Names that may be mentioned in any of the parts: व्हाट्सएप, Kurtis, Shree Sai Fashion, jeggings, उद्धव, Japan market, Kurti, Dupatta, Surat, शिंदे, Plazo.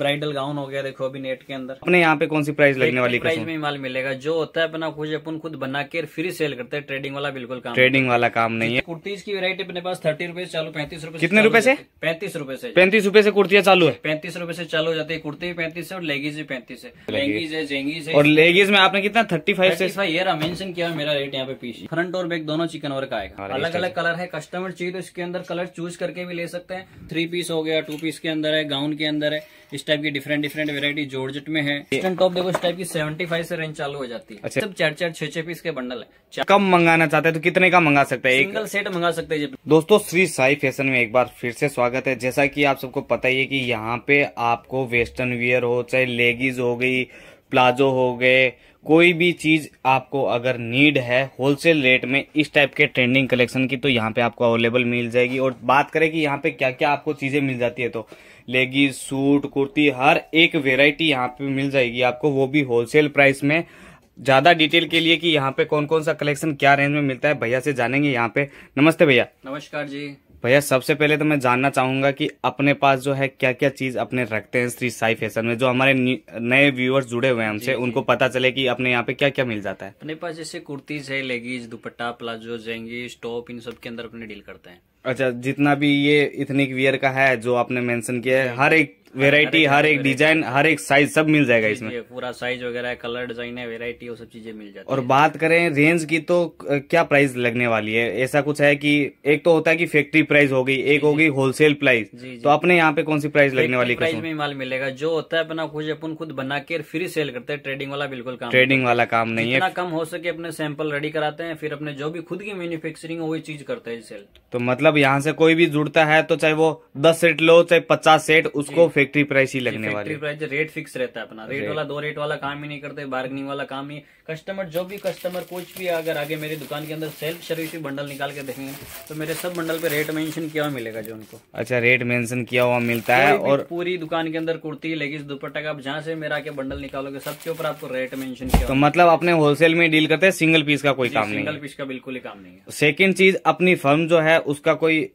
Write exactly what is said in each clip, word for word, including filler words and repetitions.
Bridal gown हो गया, देखो अभी नेट के अंदर। अपने यहाँ पे कौन सी प्राइस लगने वाली? प्राइस में माल मिलेगा जो होता है अपना कुछ, अपन खुद बना के फ्री सेल करते हैं। ट्रेडिंग वाला बिल्कुल काम, ट्रेडिंग वाला काम नहीं है। कुर्तीज की वैरायटी अपने पास थर्टी रुपए से चालू, पैंतीस रुपए। कितने रुपए से? पैंतीस रुपए से। पैंतीस रुपए से कुर्तियाँ चालू है? पैंतीस रुपए से चालू हो जाती है कुर्ती भी, पैंतीस से, और लेगीज भी पैंतीस है। लेगीज है, जेंगीज है। और लेगीज में आपने कितना? थर्टी फाइव से। ये रहा मेंशन किया मेरा रेट यहाँ पे पीस। फ्रंट और बैक दोनों चिकन वर्क आएगा। अलग अलग कलर है, कस्टमर चाहिए तो इसके अंदर कलर चूज करके भी ले सकते हैं। थ्री पीस हो गया, टू पीस के अंदर है, गाउन के अंदर है। इस टाइप की डिफरेंट डिफरेंट वैरायटी जॉर्जेट में है। वेस्टर्न टॉप देखो इस टाइप की पचहत्तर से रेंज चालू हो जाती है। अच्छा। सब चार चार छह छह पीस के बंडल है। कम मंगाना चाहते हैं तो कितने का मंगा सकते हैं? सिंगल सेट मंगा सकते हैं। दोस्तों श्री साई फैशन में एक बार फिर से स्वागत है। जैसा कि आप सबको पता ही है कि यहाँ पे आपको वेस्टर्न वियर हो, चाहे लेगीज हो गई, प्लाजो हो गए, कोई भी चीज आपको अगर नीड है होलसेल रेट में इस टाइप के ट्रेंडिंग कलेक्शन की, तो यहाँ पे आपको अवेलेबल मिल जाएगी। और बात करें कि यहाँ पे क्या क्या आपको चीजें मिल जाती है, तो लेगीज, सूट, कुर्ती, हर एक वेराइटी यहाँ पे मिल जाएगी आपको, वो भी होलसेल प्राइस में। ज्यादा डिटेल के लिए कि यहाँ पे कौन कौन सा कलेक्शन क्या रेंज में मिलता है, भैया से जानेंगे। यहाँ पे नमस्ते भैया। नमस्कार जी। भैया सबसे पहले तो मैं जानना चाहूंगा कि अपने पास जो है क्या क्या चीज अपने रखते हैं श्री साई फैशन में, जो हमारे नए व्यूअर्स जुड़े हुए हैं हमसे, उनको पता चले कि अपने यहाँ पे क्या क्या मिल जाता है। अपने पास जैसे कुर्तीज है, leggings, dupatta, palazzo, jeggings, top, इन सब के अंदर अपने डील करते हैं। अच्छा, जितना भी ये इतने वियर का है जो आपने मेंशन किया है, हर एक वेरायटी, हर एक डिजाइन, हर एक साइज सब मिल जाएगा इसमें? पूरा साइज वगैरह, कलर, डिजाइन है, वेरायटी, वो सब चीजें मिल जाती है। और बात करें रेंज की, तो क्या प्राइस लगने वाली है? ऐसा कुछ है कि एक तो होता है कि फैक्ट्री प्राइस हो गई, एक होगी होलसेल प्राइस, तो अपने यहाँ पे कौन सी प्राइस लगने वाली? प्राइस में माल मिलेगा जो होता है अपना कुछ, अपन खुद बना के फ्री सेल करते हैं। ट्रेडिंग वाला बिल्कुल काम, ट्रेडिंग वाला काम नहीं है। इतना कम हो सके अपने सैंपल रेडी कराते हैं, फिर अपने जो भी खुद की मैन्युफैक्चरिंग वही चीज करते हैं सेल। तो मतलब यहाँ से कोई भी जुड़ता है तो चाहे वो दस सेट लो, चाहे पचास सेट, उसको फैक्ट्री प्राइस ही लगने वाली। प्राइस रेट फिक्स रहता है अपना, रेट वाला दो रेट वाला काम ही नहीं करते, बार्गेनिंग वाला काम ही। कस्टमर जो भी कस्टमर कुछ भी अगर आगे मेरी दुकान के अंदर सेल्फ सर्विस बंडल निकाल के देखेंगे तो मेरे सब बंडल पे रेट मेंशन किया हुआ मिलेगा जो उनको। अच्छा, रेट मेंशन किया हुआ मिलता है। और पूरी दुकान के अंदर कुर्ती, लेगीज, दुपट्टा का आप जहाँ से मेरा आके बंडल निकालोगे सबके ऊपर आपको रेट मेंशन किया। तो मतलब अपने होलसेल में डील करते हैं, सिंगल पीस का कोई काम नहीं। सिंगल पीस का बिल्कुल ही काम नहीं है। सेकेंड चीज, अपनी फर्म जो है उसका कोई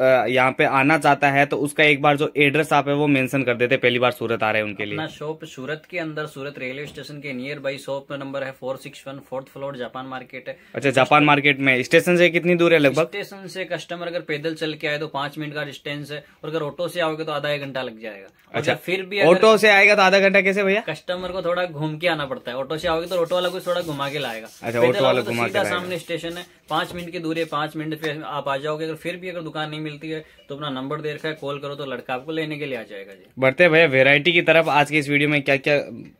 यहाँ पे आना चाहता है तो उसका एक बार जो एड्रेस आप है वो मेंशन कर देते, पहली बार सूरत आ रहे हैं उनके लिए। अपना शॉप सूरत के अंदर, सूरत रेलवे स्टेशन के नियर बाई, शॉप नंबर है four six one, fourth floor, Japan market है। अच्छा, जापान मार्केट में। स्टेशन से कितनी दूर है लगभग? स्टेशन से कस्टमर अगर पैदल चल के आए तो पांच मिनट का डिस्टेंस है, और अगर ऑटो से आओगे तो आधा एक घंटा लग जाएगा। अच्छा, फिर भी ऑटो से आएगा तो आधा घंटा कैसे भैया? कस्टमर को थोड़ा घूम के आना पड़ता है। ऑटो से आओगे तो ऑटो वाला को थोड़ा घुमा के लाएगा। अच्छा, ऑटो वाला घुमा के। सामने स्टेशन है, पांच मिनट की दूरी है, पांच मिनट पे आप आ जाओगे। अगर फिर भी अगर दुकान मिलती है तो अपना नंबर दे रखा है, कॉल करो तो लड़का आपको लेने के लिए आ जाएगा जी। बढ़ते भैया वैरायटी की तरफ, आज के इस वीडियो में क्या क्या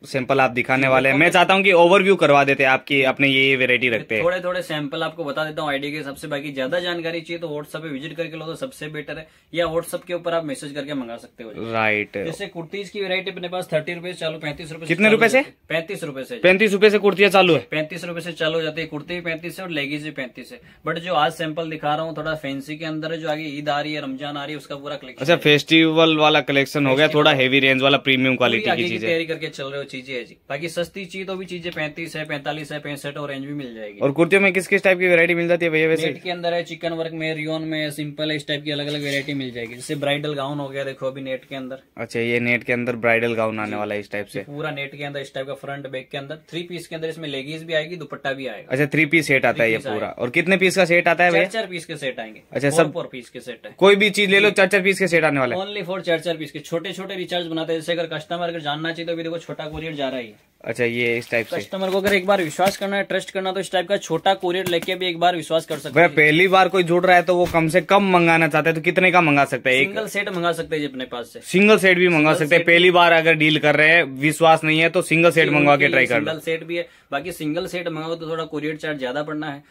सैंपल आप दिखाने वाले हैं? मैं चाहता हूं कि ओवरव्यू करवा देते आपकी, अपने ये वैरायटी रखते हैं। थोड़े थोड़े सैंपल आपको बता देता हूं आईडी के हिसाब से, बाकी ज्यादा जानकारी चाहिए तो व्हाट्सएप पे विजिट करके लो तो सबसे बेटर है, या व्हाट्सएप के ऊपर आप मैसेज करके मंगा सकते हो। राइट। जैसे कुर्तीज की वैरायटी अपने पास थर्टी रुपए से चालू, पैंतीस रुपए। कितने रुपए से? पैंतीस रुपए से। पैंतीस रुपए से कुर्तियां चालू है? पैंतीस रुपए से चालू हो जाती है कुर्ती भी, पैंतीस से, और लेगीज भी पैंतीस है। बट जो आज सैंपल दिखा रहा हूँ थोड़ा फैंसी के अंदर है, जो आगे ईद आ रही है, रमजान आ रही है, उसका पूरा कलेक्शन। अच्छा, फेस्टिवल वाला कलेक्शन हो गया, थोड़ा हेवी रेंज वाला, प्रीमियम क्वालिटी की चीजें तैयारी करके चल रहे हो चीजें है जी। बाकी सस्ती चीज तो भी चीजें पैंतीस है, पैंतालीस है, पैंसठ और रेंज भी मिल जाएगी। और कुर्तियों में किस किस टाइप की वैरायटी मिल जाती है भैया? वैसे के अंदर है, चिकन वर्क में, रियोन में, सिंपल है, इस टाइप की अलग अलग वैरायटी मिल जाएगी। जैसे ब्राइडल गाउन हो गया, देखो अभी नेट के अंदर। अच्छा, ये नेट के अंदर ब्राइडल गाउन आने वाला है इस टाइप से, पूरा नेट के अंदर इस टाइप का, फ्रंट बैक के अंदर, थ्री पीस के अंदर। इसमें लेगीज भी आएगी, दुपट्टा भी आएगा। अच्छा, थ्री पीस सेट आता है ये पूरा। और कितने पीस का सेट आता है भैया? चार पीस के सेट आएंगे। अच्छा, सब फोर पीस के सेट है। कोई भी चीज ले लो, चार चार पीस के सेट आने वाला है। ओनली फॉर चार चार पीस के। छोटे छोटे रिचार्ज बनाते हैं, जैसे अगर कस्टमर अगर जानना चाहिए तो भी देखो छोटा कोरियर जा रहा है। अच्छा, ये इस टाइप से कस्टमर को अगर एक बार विश्वास करना है, ट्रस्ट करना, तो इस टाइप का छोटा कोरियर लेके भी एक बार विश्वास कर सकते हैं। पहली बार कोई जुड़ रहा है तो वो कम से कम मंगाना चाहते हैं तो कितने का मंगा सकते हैं? सिंगल सेट मंगा सकते हैं अपने पास से। सिंगल सेट भी मंगा सकते हैं। पहली बार अगर डील कर रहे हैं, विश्वास नहीं है तो सिंगल सेट मंगवा के ट्राई कर। सिंगल सेट भी है, बाकी सिंगल सेट मंगाओ तो थोड़ा कोरियर चार्ज ज्यादा पड़ना है।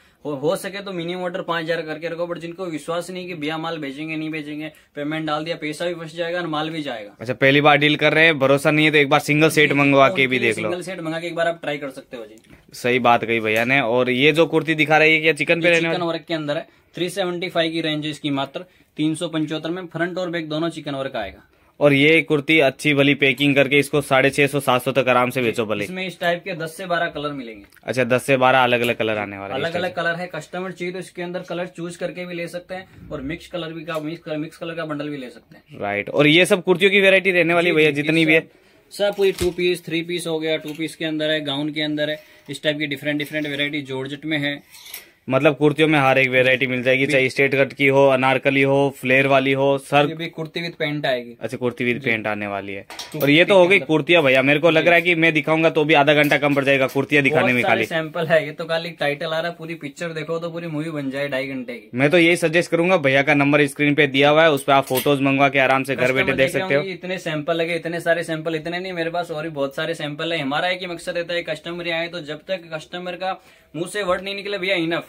हो सके तो मिनिमम ऑर्डर पांच हजार करके रखो। बट जिनको विश्वास नहीं कि भैया माल भेजेंगे नहीं भेजेंगे, पेमेंट डाल दिया, पैसा भी फंस जाएगा और माल भी जाएगा। अच्छा, पहली बार डील कर रहे हैं, भरोसा नहीं है तो एक बार सिंगल सेट मंगवा के भी देख लो। सिंगल सेट मंगा के एक बार आप ट्राई कर सकते हो जी। सही बात कही भैया ने। और ये जो कुर्ती दिखा रही है क्या चिकन पे? चिकन वर्क के अंदर है, थ्री सेवेंटी फाइव की रेंज है इसकी, मात्र तीन सौ पचहत्तर में। फ्रंट और बैक दोनों चिकन वर्क आएगा। और ये कुर्ती अच्छी भली पैकिंग करके इसको साढ़े छह सौ सात सौ तक आराम से बेचो भले। इसमें इस टाइप के दस से बारह कलर मिलेंगे। अच्छा, दस से बारह अलग अलग कलर आने वाले, अलग अलग कलर है। कस्टमर चाहिए तो इसके अंदर कलर चूज करके भी ले सकते हैं और मिक्स कलर भी का मिक्स कलर, मिक्स कलर का बंडल भी ले सकते हैं। राइट, और ये सब कुर्तियों की वेरायटी रहने वाली भैया जितनी भी है सब। ये टू पीस थ्री पीस हो गया, टू पीस के अंदर है, गाउन के अंदर है, इस टाइप की डिफरेंट डिफरेंट वेरायटी जॉर्जेट में है। मतलब कुर्तियों में हर एक वेरायटी मिल जाएगी, चाहे स्ट्रेट कट की हो, अनारकली हो, फ्लेयर वाली हो, सर भी कुर्ती विद पेंट आएगी। अच्छा, कुर्ती विद पेंट आने वाली है। और ये तो हो गई कुर्तियां भैया। मेरे को लग रहा है कि मैं दिखाऊंगा तो भी आधा घंटा कम पड़ जाएगा कुर्तियां दिखाने में। खाली सैंपल है ये तो, खाली टाइटल आ रहा है, पूरी पिक्चर देखो तो पूरी मूवी बन जाए ढाई घंटे की। मैं तो यही सजेस्ट करूंगा, भैया का नंबर स्क्रीन पे दिया हुआ है, उस पर आप फोटोज मंगवा के आराम से घर बैठे देख सकते हो। इतने सैंपल लगे, इतने सारे सैंपल, इतने नहीं मेरे पास और भी बहुत सारे सैंपल है। हमारा एक ही मकसद रहता है कस्टमर आए तो जब तक कस्टमर का मुंह से वर्ड नहीं निकले भैया इनफ,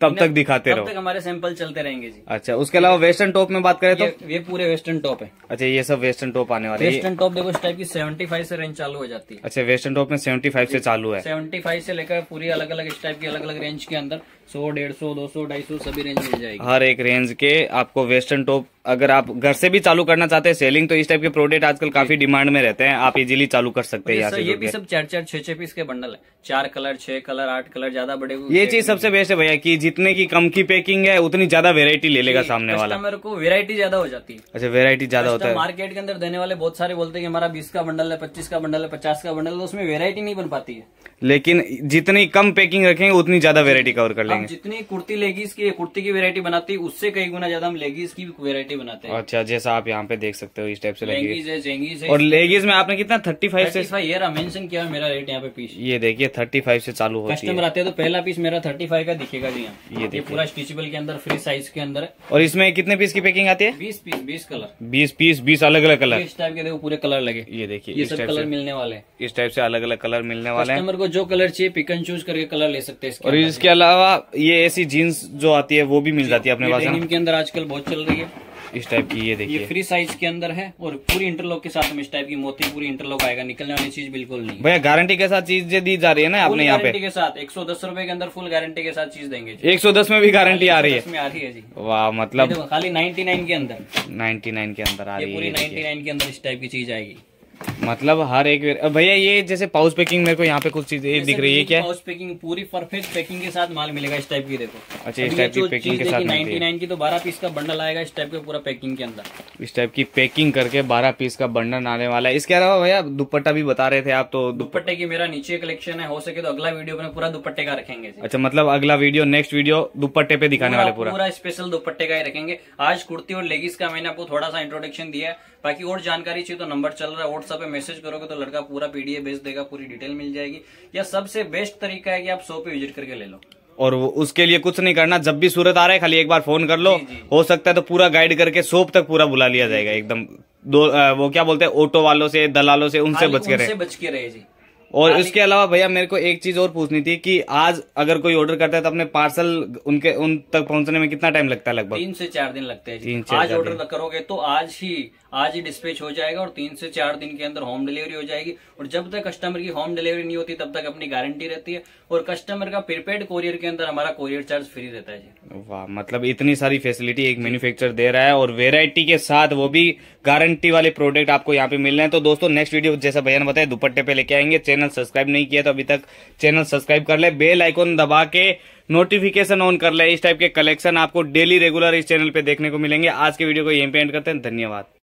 तब तक दिखाते रहो, तब तक हमारे सैंपल चलते रहेंगे जी। अच्छा, उसके अलावा वेस्टर्न टॉप में बात करें तो ये, ये पूरे वेस्टर्न टॉप है। अच्छा, ये सब वेस्टर्न टॉप आने वाले। वेस्टर्न टॉप देखो इस टाइप की सेवेंटी फाइव से रेंज चालू हो जाती है। अच्छा, वेस्टर्न टॉप में सेवेंटी फाइव से चालू है, सेवेंटी फाइव से लेकर पूरी अलग अलग इस टाइप की अलग अलग रेंज के अंदर सौ डेढ़ सौ दो सौ ढाई सौ सभी रेंज मिल जाएगी। हर एक रेंज के आपको वेस्टर्न टॉप अगर आप घर से भी चालू करना चाहते हैं सेलिंग, तो इस टाइप के प्रोडक्ट आजकल काफी डिमांड में रहते हैं, आप इजीली चालू कर सकते हैं। यहाँ ये भी सब चार चार छह छह पीस के बंडल है, चार कलर छह कलर आठ कलर, ज्यादा बड़े। ये चीज सबसे बेस्ट है भैया कि जितने की कम की पैकिंग है उतनी ज्यादा वेरायटी ले लेगा सामने वाला, कस्टमर को वेरायटी ज्यादा हो जाती है। अच्छा, वेरायटी ज्यादा होता है। मार्केट के अंदर देने वाले बहुत सारे बोलते हैं कि हमारा बीस का बंडल है, पच्चीस का बंडल है, पचास का बंडल है, उसमें वेरायटी नहीं बन पाती है। लेकिन जितनी कम पैकिंग रखेंगे उतनी ज्यादा वेरायटी कवर कर लेंगे। जितनी कुर्ती लेगीज की कुर्ती की वेरायटी बनाती है उससे कई गुना ज्यादा हम लेगीज की वेरायटी बनाते हैं। अच्छा, जैसा आप यहाँ पे देख सकते हो इस टाइप से लेगीज है, जेंगीज है। और लेगीज में आपने कितना पैंतीस से मेंशन किया मेरा रेट यहाँ पे पीस। ये देखिए पैंतीस से चालू होती है। कस्टमर आते हैं तो पहला पीस मेरा पैंतीस का दिखेगा जी। ये देखिए पूरा स्टिचेबल के अंदर फ्री साइज के अंदर। और इसमें कितने पीस की पैकिंग आती है? बीस पीस, बीस कलर, बीस पीस, बीस अलग अलग कलर। इस टाइप के देखो पूरे कलर लगे। ये देखिए ये सब कलर मिलने वाले, इस टाइप से अलग अलग कलर मिलने वाले हैं। कस्टमर को जो कलर चाहिए पिक एंड चूज करके कलर ले सकते हैं। और इसके अलावा ये ऐसी जीन्स जो आती है वो भी मिल जाती है अपने पास। डेनिम के अंदर आजकल बहुत चल रही है इस टाइप की। ये देखिए ये फ्री साइज के अंदर है और पूरी इंटरलॉक के साथ में इस टाइप की मोती पूरी इंटरलॉक आएगा, निकलने वाली चीज बिल्कुल नहीं। भैया गारंटी के साथ चीजें दी जा रही है ना आपने यहाँ पे, गारंटी के साथ एक सौ दस रुपए के अंदर फुल गारंटी के साथ चीज देंगे। एक सौ दस में भी गारंटी आ रही है, इसमें आ रही है जी। वाह, मतलब खाली नाइन्टी नाइन के अंदर, नाइन्टी नाइन के अंदर आ रही है, पूरी नाइन्टी नाइन के अंदर इस टाइप की चीज आएगी। मतलब हर एक भैया ये जैसे पाउच पैकिंग मेरे को यहाँ पे कुछ चीज दिख रही है, क्या पाउच पैकिंग पूरी परफेक्ट पैकिंग के साथ माल मिलेगा इस टाइप की देखो। अच्छा, इस टाइप की पैकिंग के साथ निन्यानवे की तो बारह पीस का बंडल आएगा इस टाइप के पूरा पैकिंग के अंदर। इस टाइप की पैकिंग करके बारह पीस का बंडल आने वाला है। इसके अलावा भैया दुपट्टा भी बता रहे थे आप, तो दुपट्टे की मेरा नीचे कलेक्शन है, हो सके तो अगला वीडियो में पूरा दुपट्टे का रखेंगे। अच्छा, मतलब अगला वीडियो नेक्स्ट वीडियो दुपट्टे पे दिखाने वाले, पूरा पूरा स्पेशल दुपट्टे का ही रखेंगे। आज कुर्ती और लेगिस का मैंने आपको थोड़ा सा इंट्रोडक्शन दिया है, बाकी और जानकारी चाहिए तो नंबर चल रहा है, व्हाट्सएप पे मैसेज करोगे तो लड़का पूरा पीडीएफ भेज देगा, पूरी डिटेल मिल जाएगी। या सबसे बेस्ट तरीका है कि आप शॉप पे विजिट करके ले लो, और उसके लिए कुछ नहीं करना, जब भी सूरत आ रहा है खाली एक बार फोन कर लो। जी, जी। हो सकता है तो पूरा गाइड करके शॉप तक पूरा बुला लिया जाएगा एकदम। दो आ, वो क्या बोलते हैं ऑटो वालों से, दलालों से, उनसे बच के रहे बच के रहे जी। और इसके अलावा भैया मेरे को एक चीज और पूछनी थी कि आज अगर कोई ऑर्डर करता है तो अपने पार्सल उनके उन तक पहुंचने में कितना टाइम लगता है? लगभग तीन से चार दिन लगते हैं। तीन आज ऑर्डर करोगे तो आज ही आज ही डिस्पैच हो जाएगा और तीन से चार दिन के अंदर होम डिलीवरी हो जाएगी। और जब तक कस्टमर की होम डिलीवरी नहीं होती तब तक अपनी गारंटी रहती है, और कस्टमर का प्रीपेड कोरियर के अंदर हमारा कोरियर चार्ज फ्री रहता है। वाह, मतलब इतनी सारी फैसिलिटी एक मैन्युफैक्चर दे रहा है और वेरायटी के साथ, वो भी गारंटी वाले प्रोडक्ट आपको यहाँ पे मिल रहे हैं। तो दोस्तों नेक्स्ट वीडियो जैसा भैया ने बताया दुपट्टे पे लेके आएंगे। चैनल सब्सक्राइब नहीं किया तो अभी तक चैनल सब्सक्राइब कर ले, बेल आइकॉन दबा के नोटिफिकेशन ऑन कर ले। इस टाइप के कलेक्शन आपको डेली रेगुलर इस चैनल पे देखने को मिलेंगे। आज के वीडियो को यहीं पे एंड करते हैं, धन्यवाद।